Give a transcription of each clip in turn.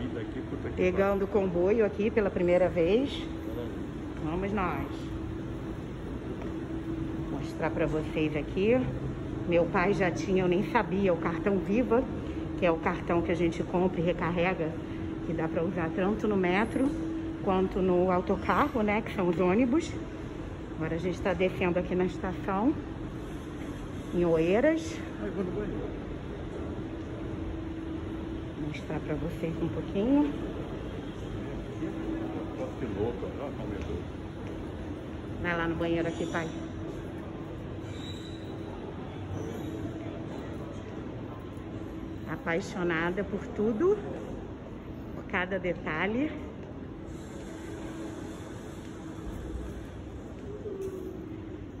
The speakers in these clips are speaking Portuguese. saída aqui, puta que pegando o comboio aqui pela primeira vez. Vamos nós. Vou mostrar pra vocês aqui. Meu pai já tinha, eu nem sabia, o cartão Viva, que é o cartão que a gente compra e recarrega, que dá pra usar tanto no metro quanto no autocarro, né, que são os ônibus. Agora a gente tá descendo aqui na estação, em Oeiras. Vou mostrar pra vocês um pouquinho. Vai lá no banheiro aqui, pai. Apaixonada por tudo, por cada detalhe.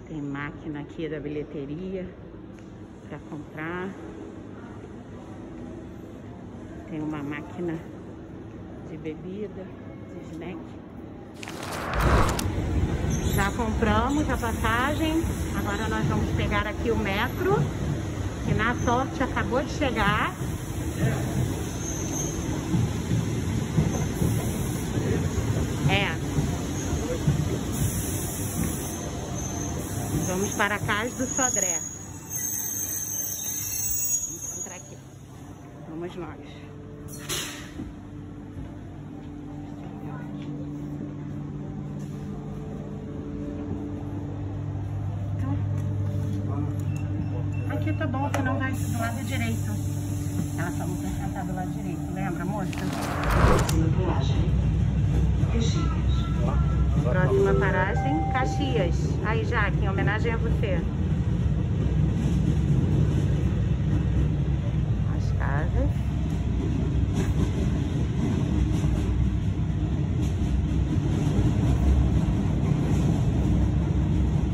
Tem máquina aqui da bilheteria para comprar. Tem uma máquina de bebida, de snack. Já compramos a passagem. Agora nós vamos pegar aqui o metro, que na sorte acabou de chegar. Vamos para Cais do Sodré. Vamos entrar aqui. Vamos nós. Então, aqui tá bom, senão vai do lado direito. Ela falou pra sentar do lado direito, lembra, moça? Próxima paragem, Caxias. Aí, Jaque, em homenagem a você. As casas.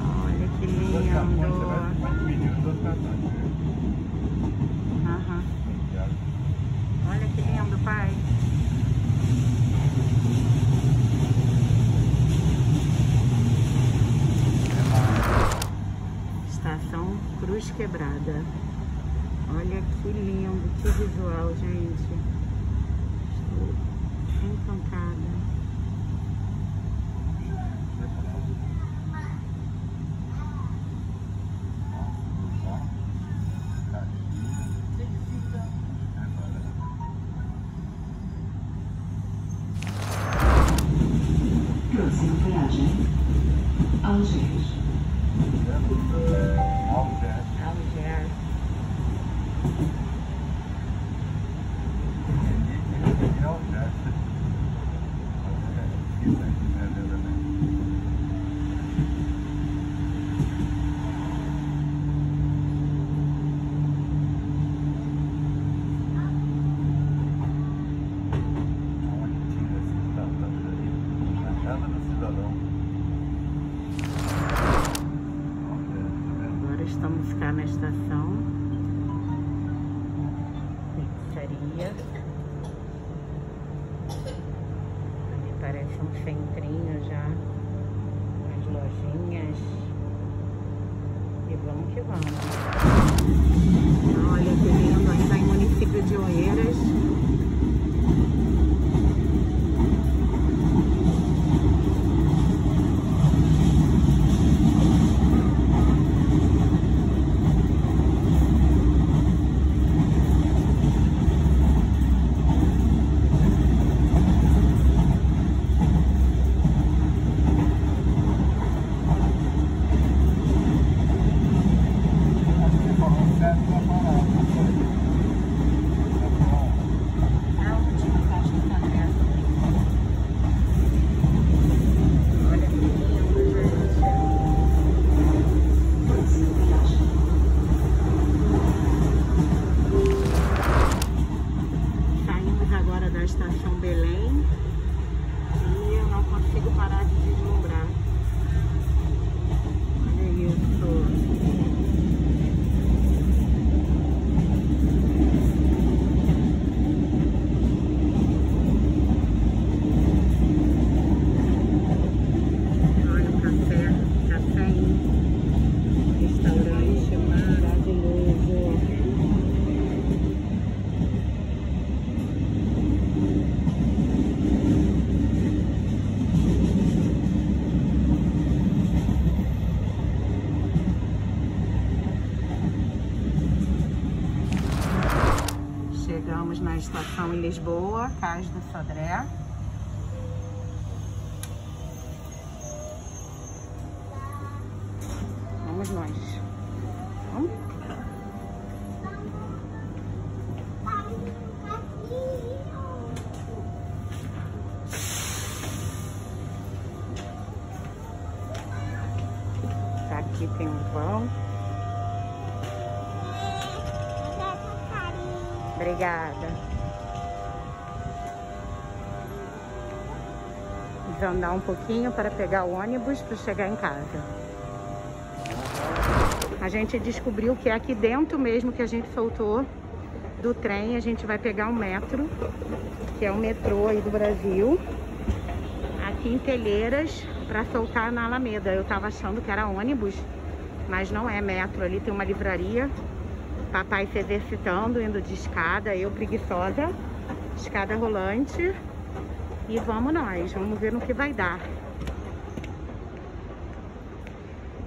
Olha que lindo. Uhum. Olha que lindo, pai. Cruz Quebrada. Olha que lindo, que visual, gente. Estou encantada. Próxima viagem. Algés. Alger. Vamos ficar na estação. Pizzaria. Ali parece um centrinho já. As lojinhas. E vamos que vamos. Olha que lindo. Aqui está em município de Oeiras. Maravilhoso. em Lisboa, Cais do Sodré. Vamos nós. Vamos? Aqui tem um pão. Obrigada. Vamos andar um pouquinho para pegar o ônibus para chegar em casa. A gente descobriu que é aqui dentro mesmo que a gente soltou do trem. A gente vai pegar o metro, que é o metrô aí do Brasil, aqui em Telheiras, para soltar na Alameda. Eu tava achando que era ônibus, mas não é metro. Ali tem uma livraria. Papai se exercitando, indo de escada, eu preguiçosa, escada rolante. E vamos nós, vamos ver no que vai dar.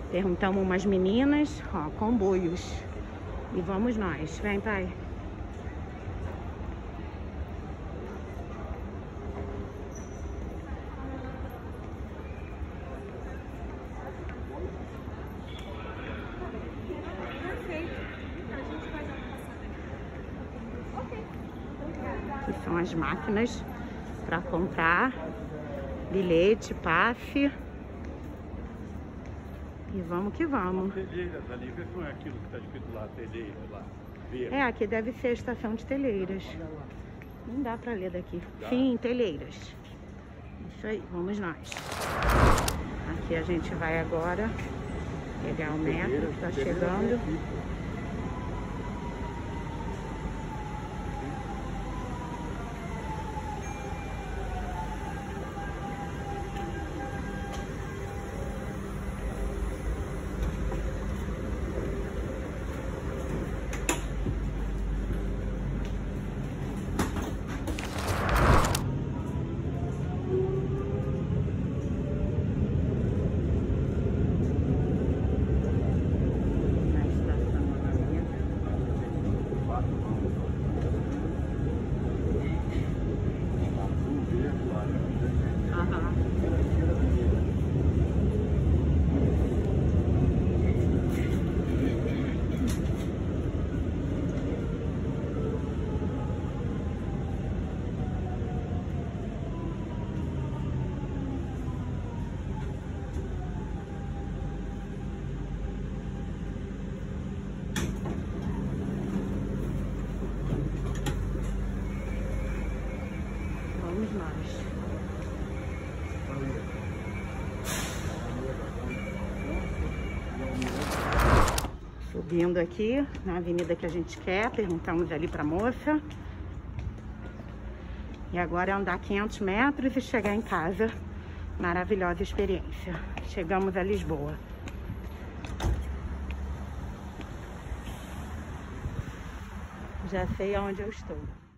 Perguntamos umas meninas, ó, comboios. E vamos nós, vem pai. São as máquinas para comprar bilhete, passe. E vamos que vamos. Telheiras ali, vê se não é aquilo que está escrito lá, Telheiras lá. Viva. É, aqui deve ser a estação de Telheiras. Não dá para ler daqui. Dá. Sim, Telheiras. Isso aí, vamos nós. Aqui a gente vai agora pegar o metro, está chegando. Subindo aqui na avenida que a gente quer, perguntamos ali para a moça. E agora é andar 500 metros e chegar em casa. Maravilhosa experiência. Chegamos a Lisboa. Já sei aonde eu estou.